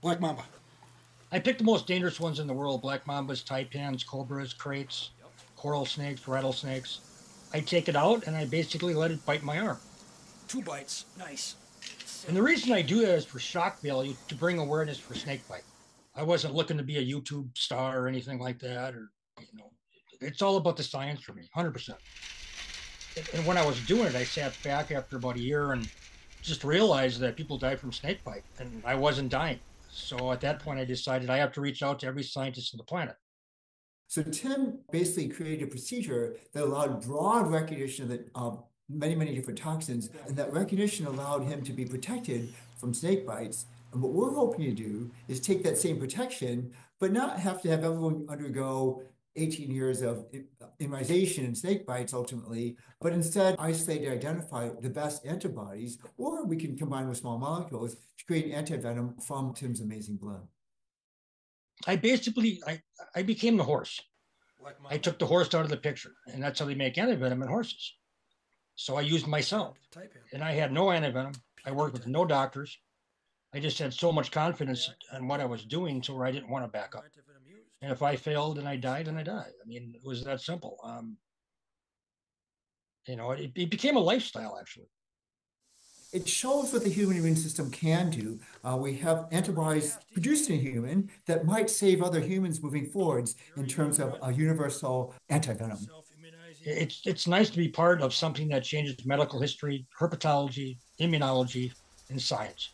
Black mamba. I picked the most dangerous ones in the world. Black mambas, taipans, cobras, kraits, coral snakes, rattlesnakes. I take it out and I basically let it bite my arm. 2 bites. Nice. And the reason I do that is for shock value, to bring awareness for snakebite. I wasn't looking to be a YouTube star or anything like that. Or, you know, it's all about the science for me, 100%. And when I was doing it, I sat back after about a year and just realized that people die from snakebite, and I wasn't dying. So at that point, I decided I have to reach out to every scientist on the planet. So Tim basically created a procedure that allowed broad recognition of many, many different toxins, and that recognition allowed him to be protected from snake bites. And what we're hoping to do is take that same protection, but not have to have everyone undergo 18 years of immunization and snake bites ultimately, but instead isolate and identify the best antibodies, or we can combine with small molecules to create antivenom from Tim's amazing blend. I basically, I became the horse. I took the horse out of the picture, and that's how they make antivenom in horses. So I used myself, and I had no antivenom. I worked with no doctors. I just had so much confidence in what I was doing to where I didn't want to back up. And if I failed and I died, then I died. I mean, it was that simple. You know, it became a lifestyle, actually. It shows what the human immune system can do. We have antibodies produced in a human that might save other humans moving forwards in terms of a universal antivenom. It's nice to be part of something that changes medical history, herpetology, immunology, and science.